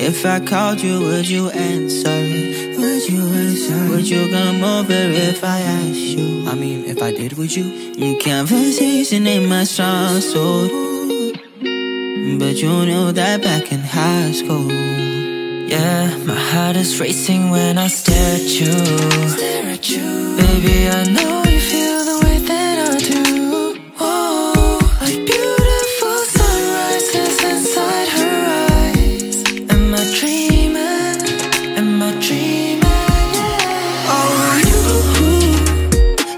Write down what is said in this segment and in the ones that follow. If I called you, would you answer? Would you answer? Would you come over if I asked you? I mean, if I did, would you? Conversation ain't my strong suit, but you knew that back in high school. Yeah, my heart is racing when I stare at you. Baby, I know you feel the way that I do. Oh, like beautiful sunrises inside her eyes. Am I dreaming? Am I dreaming? Yeah. Oh, you,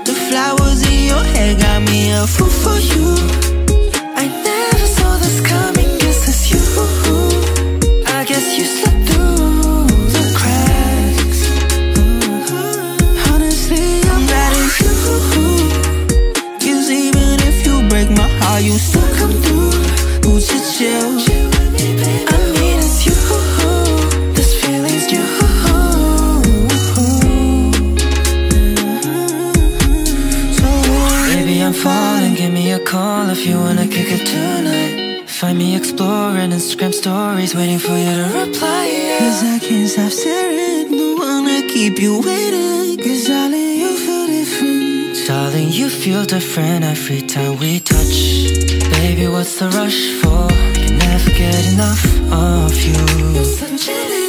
the flowers in your hair got me a fool for you. You still come through, who's your chill? I mean, it's you, this feeling's you. So baby, I'm falling, give me a call if you wanna kick it tonight. Find me exploring Instagram stories, waiting for you to reply, yeah. Cause I can't stop staring, don't wanna keep you waiting. Cause darling, you feel different. Darling, you feel different every time we touch. Baby, what's the rush for? I can never get enough of you. You're such an